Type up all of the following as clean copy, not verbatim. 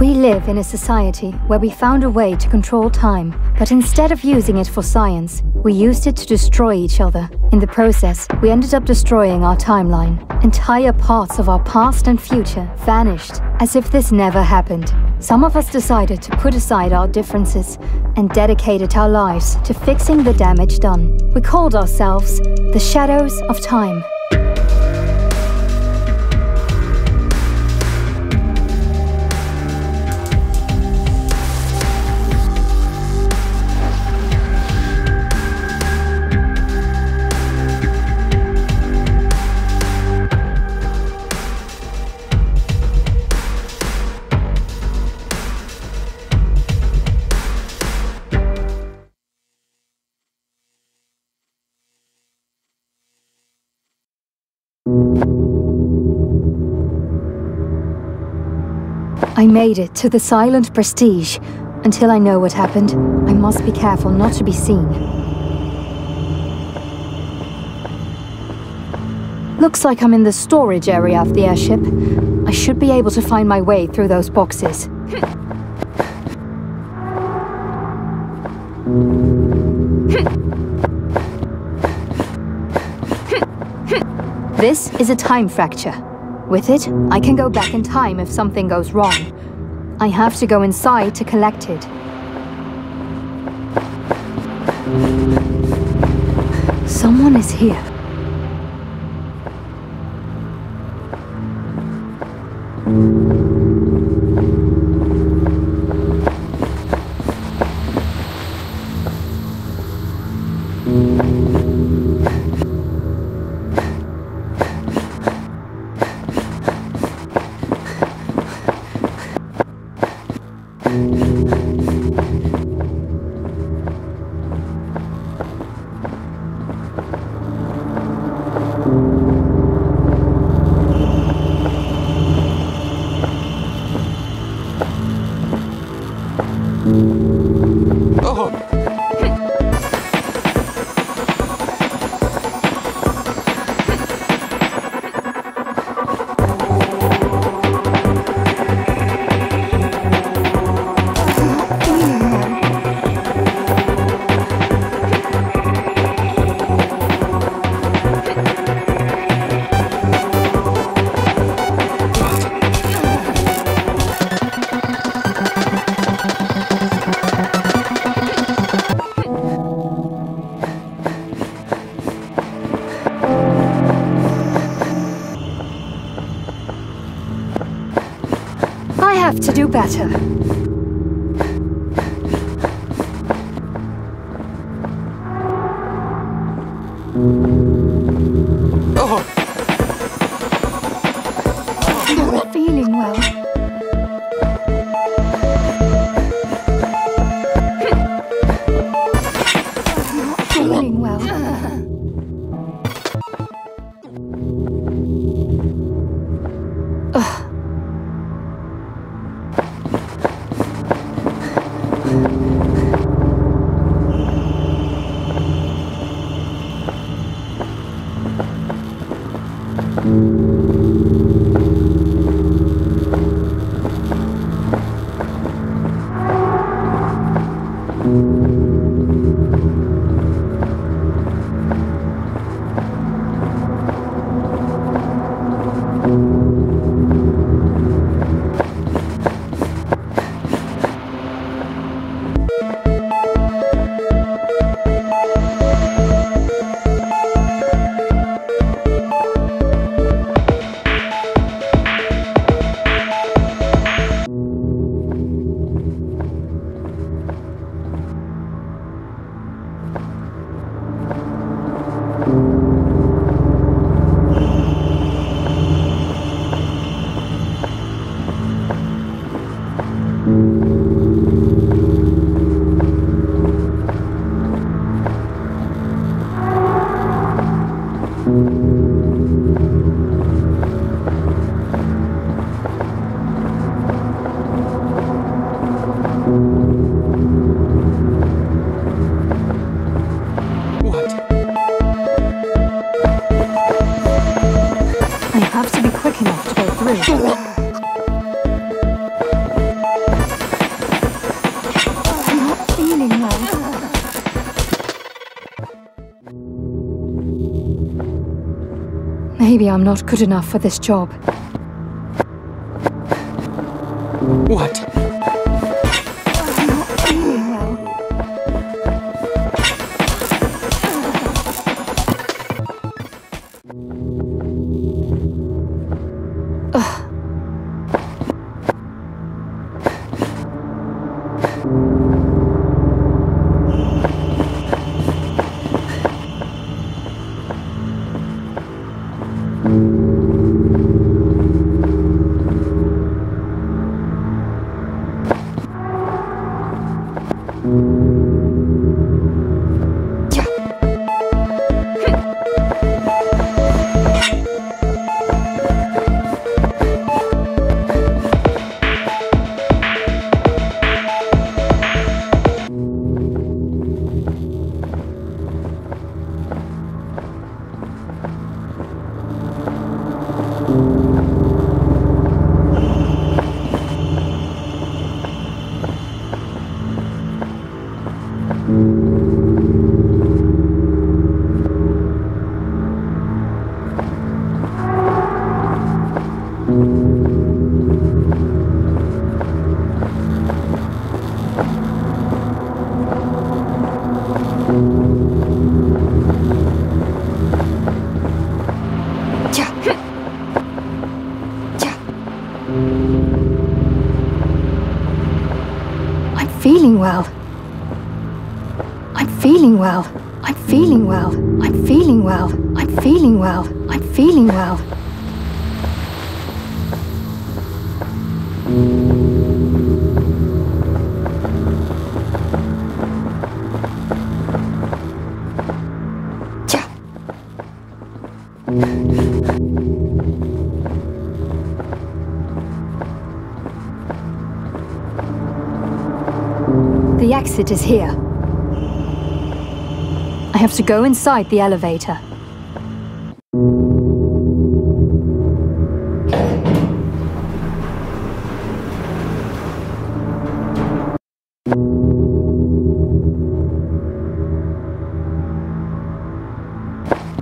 We live in a society where we found a way to control time, but instead of using it for science, we used it to destroy each other. In the process, we ended up destroying our timeline. Entire parts of our past and future vanished, as if this never happened. Some of us decided to put aside our differences and dedicated our lives to fixing the damage done. We called ourselves the Shadows of Time. I made it to the Silent Prestige. Until I know what happened, I must be careful not to be seen. Looks like I'm in the storage area of the airship. I should be able to find my way through those boxes. This is a time fracture. With it, I can go back in time if something goes wrong. I have to go inside to collect it. Someone is here. To do better. Maybe I'm not good enough for this job. What? I'm not feeling well. I'm feeling well. The exit is here. I have to go inside the elevator.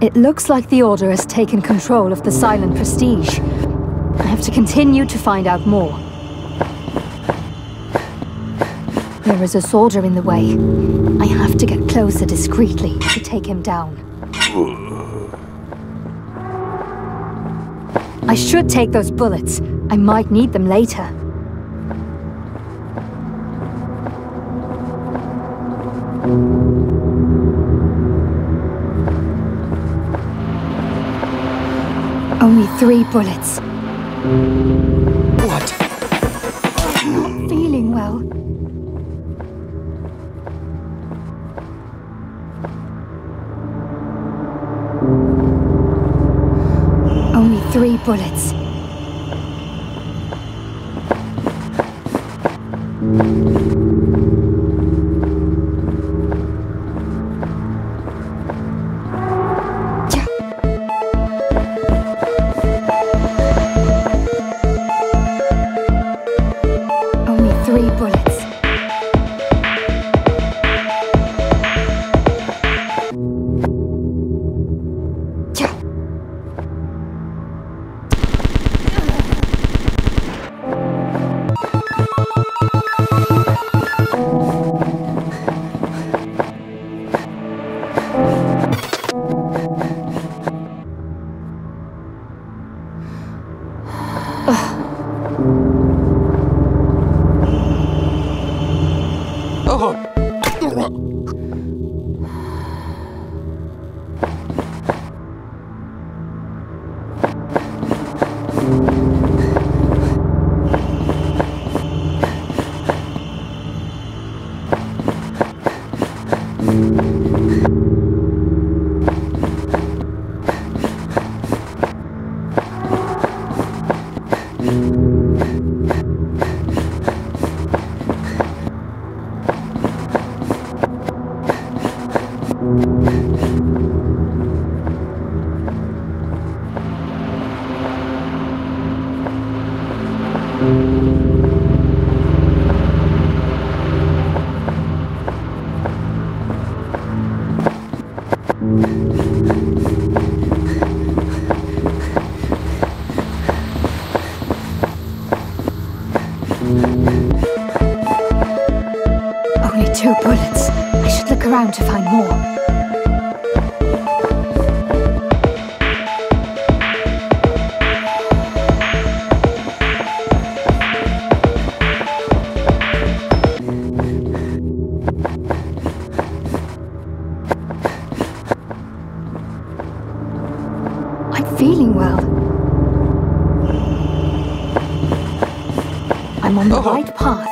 It looks like the Order has taken control of the Silent Prestige. I have to continue to find out more. There is a soldier in the way. I have to get closer discreetly to take him down. I should take those bullets. I might need them later. Only 3 bullets. What? I'm not feeling well. Only 3 bullets. feeling well. I'm on the right path.